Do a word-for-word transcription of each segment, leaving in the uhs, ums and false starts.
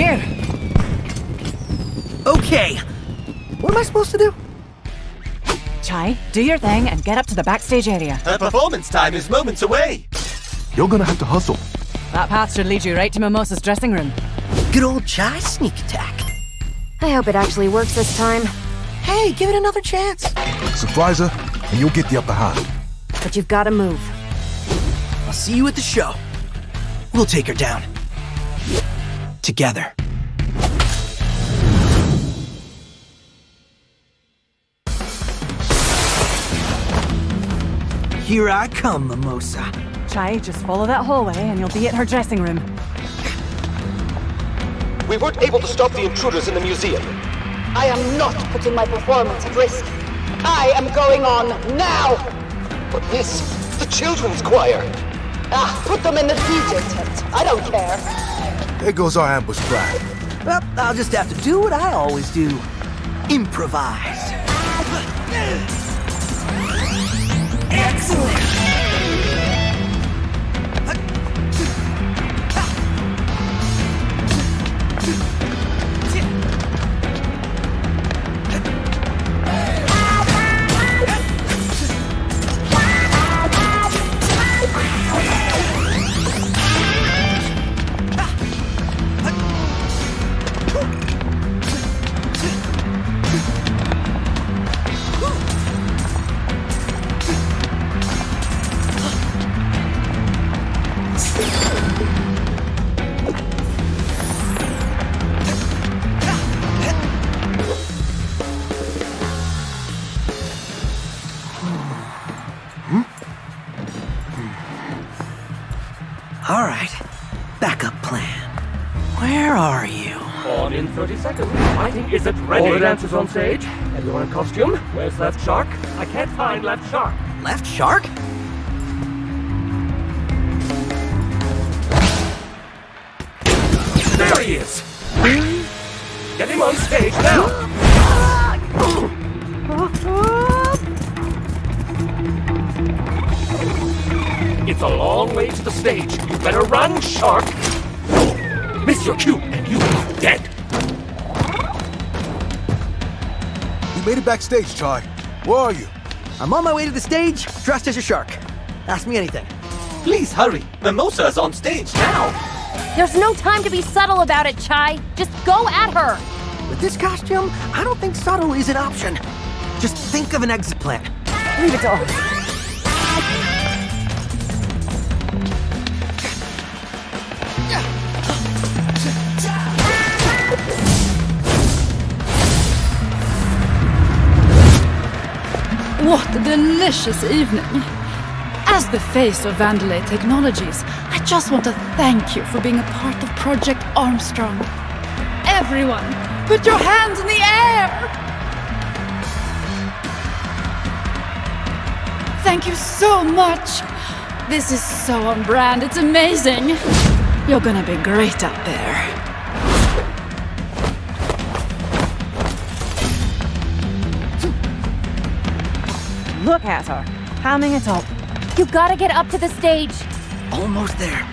Man. Okay. What am I supposed to do? Chai, do your thing and get up to the backstage area. Her performance time is moments away. You're gonna have to hustle. That path should lead you right to Mimosa's dressing room. Good old Chai sneak attack. I hope it actually works this time. Hey, give it another chance. Surprise her, and you'll get the upper hand. But you've got to move. I'll see you at the show. We'll take her down. Together. Here I come, Mimosa. Chai, just follow that hallway and you'll be at her dressing room. We weren't able to stop the intruders in the museum. I am not putting my performance at risk. I am going on now! But this, the children's choir. Ah, put them in the D J tent. I don't care. There goes our ambush pride. Well, I'll just have to do what I always do. Improvise. Excellent! Is it ready? All the dancers on stage? Everyone in costume? Where's Left Shark? I can't find Left Shark. Left Shark? There he is! Get him on stage now! It's a long way to the stage. You better run, Shark! Miss your cue and you are dead! You made it backstage, Chai. Where are you? I'm on my way to the stage, dressed as a shark. Ask me anything. Please hurry. Mimosa's on stage now. There's no time to be subtle about it, Chai. Just go at her. With this costume, I don't think subtle is an option. Just think of an exit plan. Leave it to us. What a delicious evening! As the face of Vandelay Technologies, I just want to thank you for being a part of Project Armstrong. Everyone, put your hands in the air! Thank you so much! This is so on brand, it's amazing! You're gonna be great up there. Look at her, hamming it up. You gotta get up to the stage. Almost there.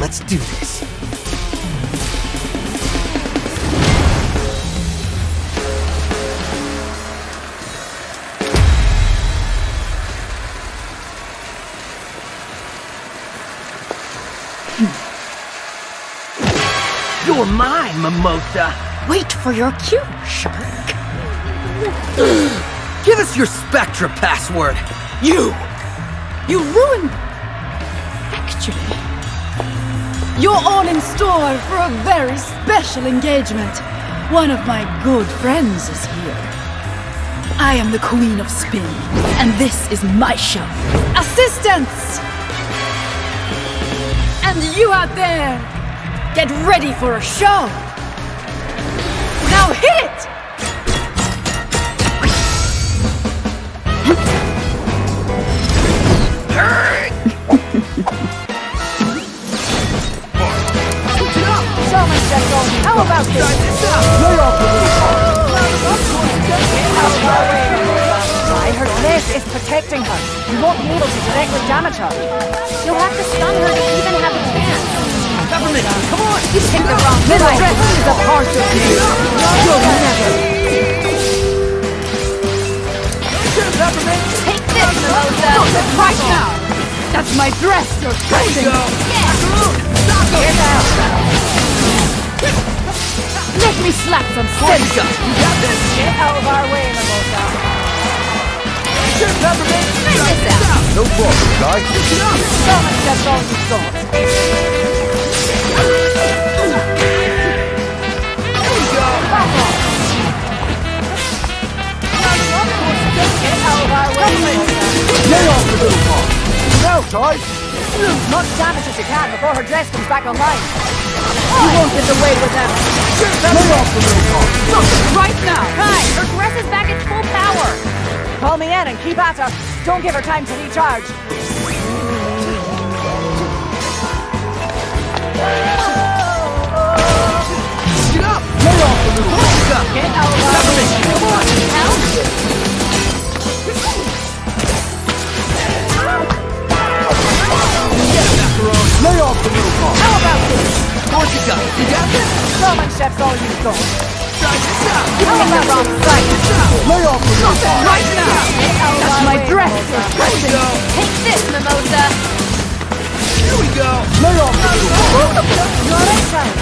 Let's do this. You're my Mimosa! Wait for your cue, Shark. Give us your Spectra password! You! You ruined... Actually... You're all in store for a very special engagement. One of my good friends is here. I am the Queen of Spin, and this is my show. Assistants! And you out there! Get ready for a show! Now hit it! be able to directly damage her. You'll have to stun her to even have a chance. Government, come on! You picked the wrong middle dress! She's a part of you! You'll never! Government! Take this, Mimosa! Don't look right now! That's my dress you're touching! Let me slap some sense! You got this! Get out of our way, Mimosa! This out. No problem, guys. That's all you got. There we go. Back off. Get out of our way. Get off the roof. Now, Chai. Not damage as you can before her dress comes back online. You won't get away with that. Get off the roof. Look, right now. Hi. Her dress is back at full power. Call me in and keep at her. Don't give her time to recharge. Get up! Lay off the roof! Get out of the way! Come on! Help! Get up, Macaron! Lay off the roof! How about this? Korsica, you got this? Roman chef's all you've got. How about wrong side? Lay off the roof! Right now! That's my dress! Here we go! Take this, Mimosa! Here we go! Lay off the roof! You're right side!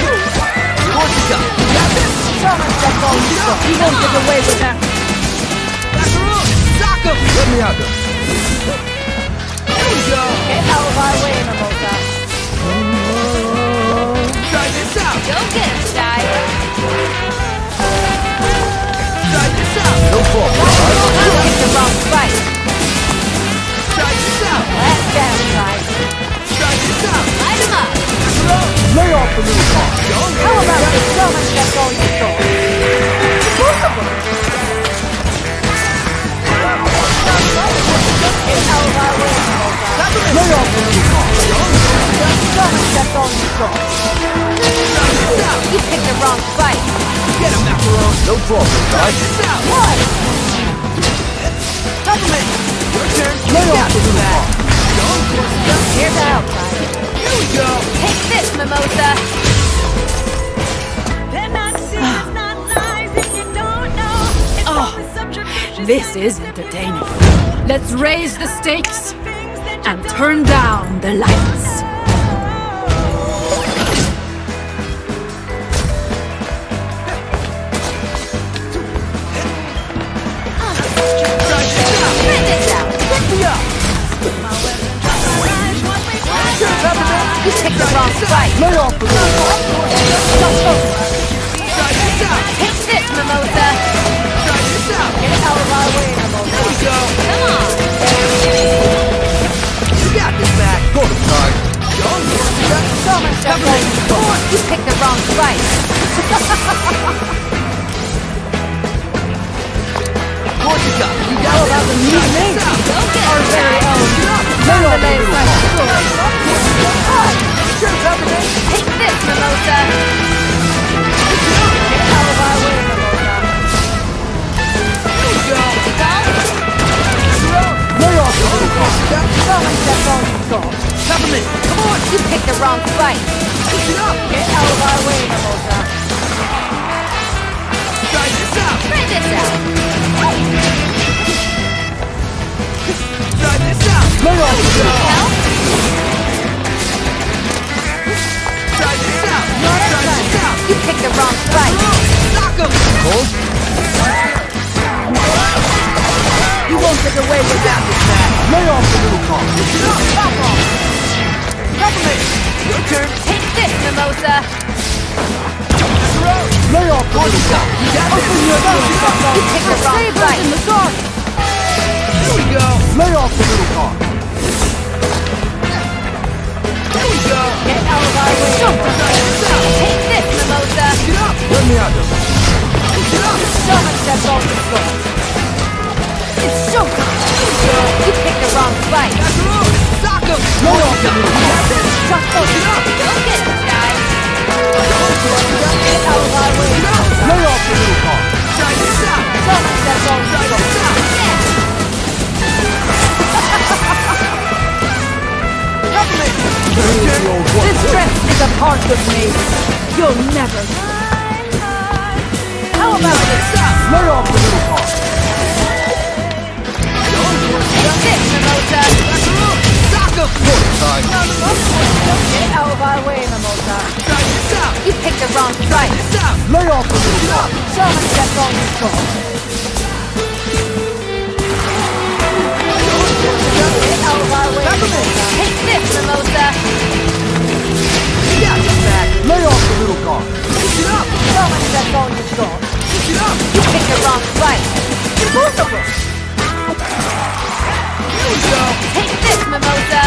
Korsica! You got this! That's all you got! He won't get away with that! Macaron! Sock him! Let me out there! Here we go! Get out of our way, Mimosa! Try this out! Go get him, Chai! No problem. I'll get the wrong fight. Try this out. Let down, guys. Try this out. Light him up. Lay off the little car. How about the so much that's all you saw? Both of them. Get out of our way. Lay off the little car. So much that's all you saw. Try this out. You picked the wrong fight. Get him, Macaron! No problem, guys! Get out! What? Government! Your turn! Lay off the roof! Here's out, guys! Here we go! Take this, Mimosa! They're not serious, not lies, if you don't know! It's oh, subjugation. This is entertaining! Let's raise the stakes and turn down the lights! You picked the wrong fight. Lay off the roof. Take this, Mimosa. Get out of our way, Mimosa. There we go. Come on. You got this back. Go to Chai. So much effort. You picked the wrong fight. Korsica, you got it. Out the new name. Our very own. Vandelay Tower. Take this, Mimosa! Get out of our way, Mimosa! Here we go! Lay off the roof! That's all you got! Government, come on! You picked the wrong fight! Get out of our way, Mimosa! Try this out! Try this out! Try this out! Lay off the roof! You picked the wrong fight. Knock him! Cold? You won't get away without this man. Lay off the little car. Back off! Government! Your turn. Take this, Mimosa. Lay off the little car. You got this. You picked the wrong fight. Here we go. Lay off the little car. Here we go. Get out of our way. Jump the Take this. Mimosa! Get up! Let me out of it! Get up! So much that's all you've got! It's so good! You picked the wrong fight! That's wrong! Sock him! No off the roof! Just go! Get up! Go get him, guys! Get out of our way! No off the roof! Try this out! So much that's all you've got! Yeah! never. How about this? Lay off the little car. Get out of our way, Mimosa. You picked the wrong side. Lay off the little car. Show us that wrong control. Get out of our way, Mimosa. Take this, Mimosa. Yeah, back. Lay off the little car. Pick it up. So much that's all you saw. Pick it up. You picked the wrong fight. Both of us. Here we go. Take this, Mimosa.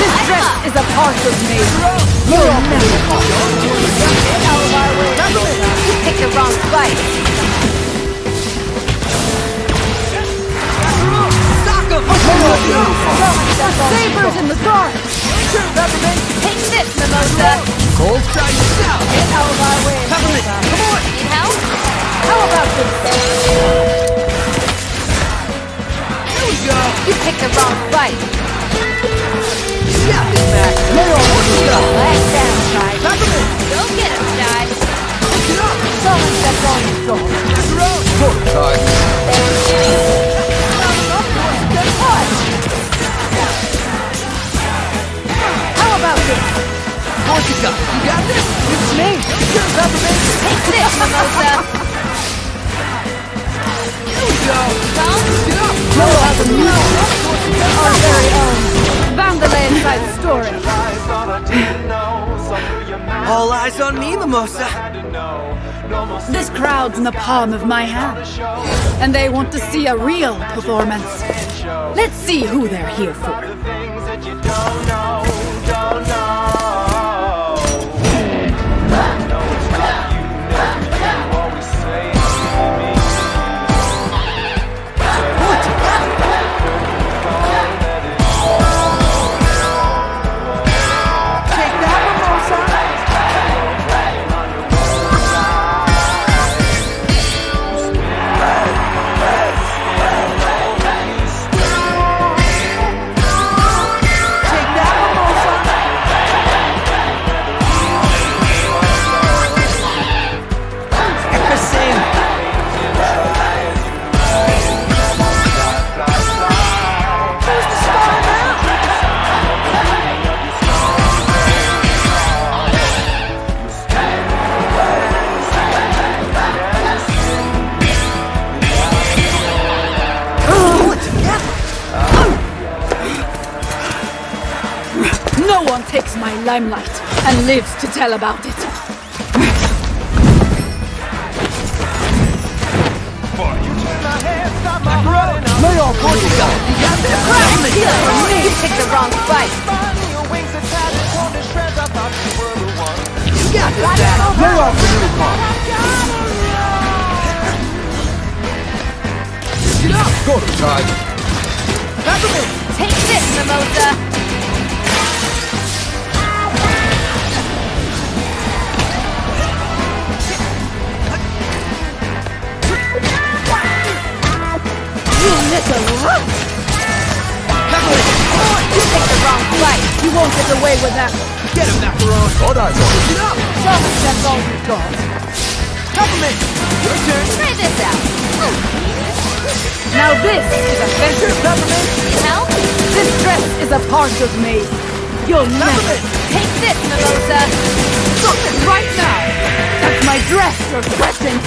This dress is a part of me. Lay off the little car. Get out of our way. You picked the wrong fight. Sabers in the dark! Take this, Mimosa! Cold side yourself! Get out of my way! Cover me! Come on! Need help? How about this? Here we go! You picked the wrong fight! Shot it back! Little Korsica! Lag down, Chai! Cover me! Go get him, Chai! Pick it up! Someone stepped on his door! Back around! Look, Chai! How about this? Korsica, you got this? It's me! You're about to make it! Take this, Mimosa! Here we go! Down! Get up! Blow out the music! Our very own Vandelay inside the story! All eyes on me, Mimosa! This crowd's in the palm of my hand, and they want to see a real performance. Let's see who they're here for. Take Takes my limelight and lives to tell about it. Lay off, Korsica! You got this? Crash me! You picked the wrong fight! You got this, Dad! Lay off the little car! Get up! Go to Chai! Take this, Mimosa! You little root! Cover it! You picked the wrong fight! You won't get away with that one! Get him, Macaron! Hold on! Pick it up! So much that's all you got! Cover me! Your turn! Try this out! Now this is a venture government! Need help? This dress is a part of me! You'll never! Take this, Mimosa! Stop it right now! That's my dress you're pressing!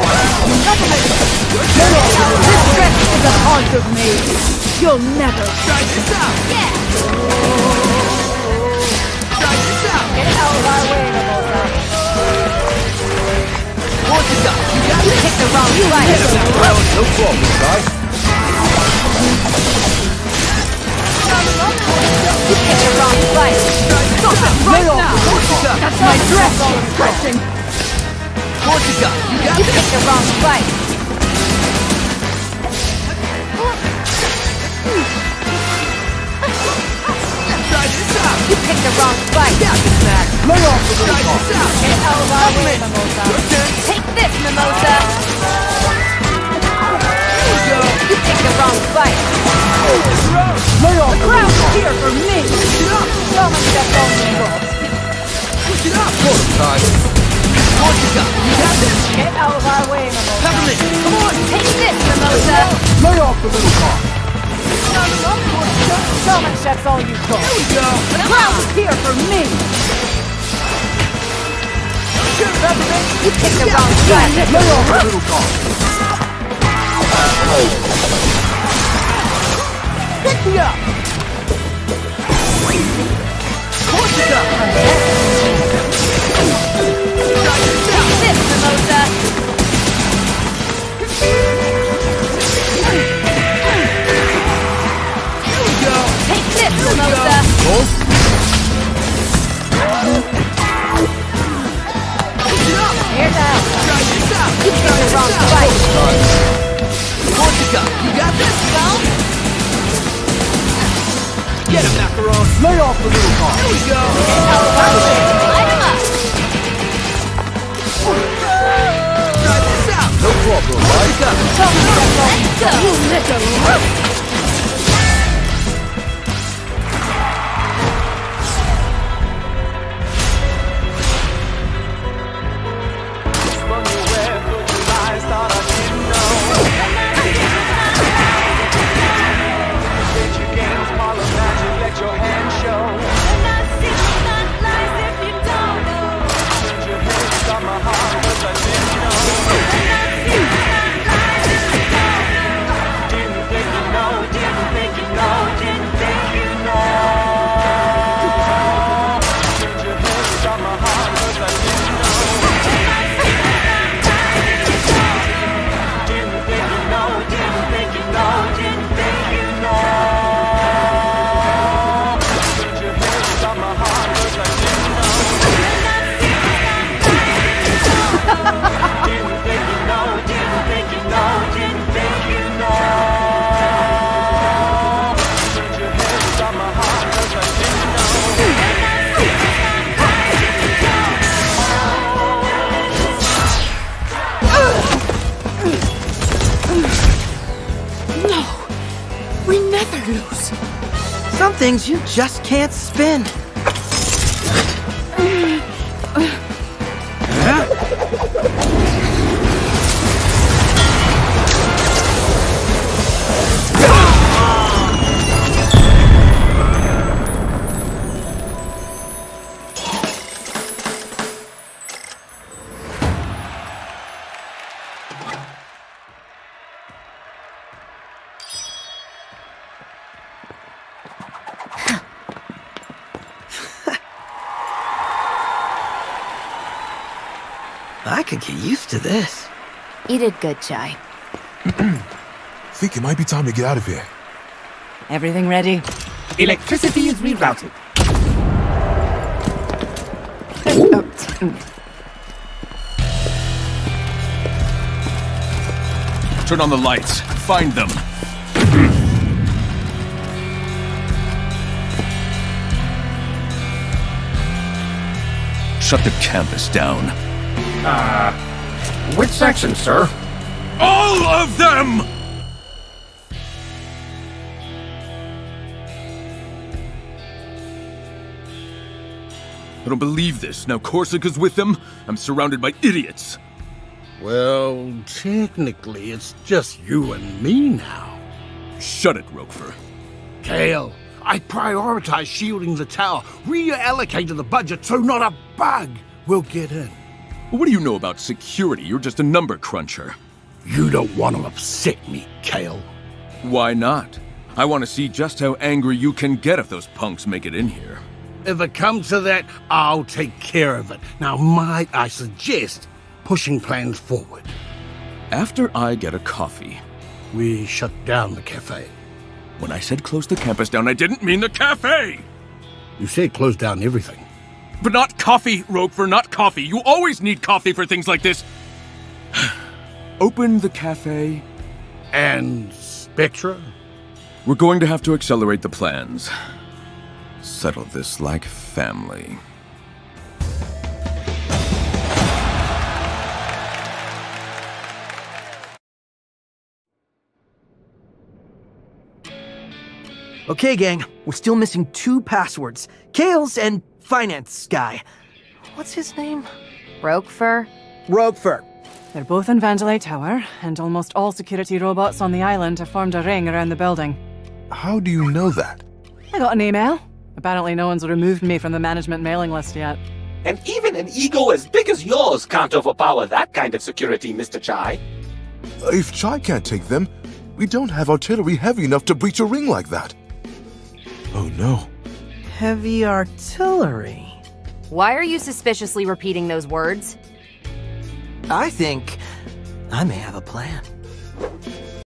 This dress is a part of me. You'll never try this out. Yeah. Try this out. Get out of our way, Mimosa. Korsica, you got to pick the wrong fight. Get him out. That was no problem, guys. You picked the wrong fight. Stop it right now. That's my dress you're pressing. Korsica, you got you picked the wrong fight. Try this out. You picked the wrong fight. Got this back. Lay off the little car. Get out of our way, Mimosa. Take this, Mimosa. Here we go. You picked the wrong fight. Lay off the crowd here for me. Get up. Push it up! Korsica, you got this! Get out of our way, Mimosa! Peppermint, come on! Take this, Mimosa! Lay off the little car! No, no, Korsica! So much that's all you've got! There we go! The crowd is here for me! Sure, Peppermint, you take the wrong shot! Lay off the little car! Pick me up! Korsica! Lay off the little car! Here we go! Light him up! Drive this out! No problem, right? Let's go! You little rope! Wonder where the lies thought I didn't know. Get your games, follow magic, let your hands. Some things you just can't spin. Huh? I could get used to this. You did good, Chai. Think it might be time to get out of here. Everything ready? Electricity is rerouted. Oh. Turn on the lights. Find them. Shut the campus down. Uh, which section, sir? All of them! I don't believe this. Now Korsica's with them? I'm surrounded by idiots. Well, technically, it's just you and me now. Shut it, Roquefort. Kale, I prioritized shielding the tower, reallocated the budget so not a bug will get in. What do you know about security? You're just a number cruncher. You don't want to upset me, Kale. Why not? I want to see just how angry you can get if those punks make it in here. If it comes to that, I'll take care of it. Now, might I suggest pushing plans forward? After I get a coffee. We shut down the cafe. When I said close the campus down, I didn't mean the cafe! You said close down everything. But not coffee, Roquefort, not coffee. You always need coffee for things like this. Open the cafe. And Spectra? We're going to have to accelerate the plans. Settle this like family. Okay, gang, we're still missing two passwords. Kale's and finance guy. What's his name? Roquefort? Roquefort. They're both in Vandelay Tower, and almost all security robots on the island have formed a ring around the building. How do you know that? I got an email. Apparently no one's removed me from the management mailing list yet. And even an ego as big as yours can't overpower that kind of security, Mister Chai. If Chai can't take them, we don't have artillery heavy enough to breach a ring like that. Oh no. Heavy artillery? Why are you suspiciously repeating those words? I think I may have a plan.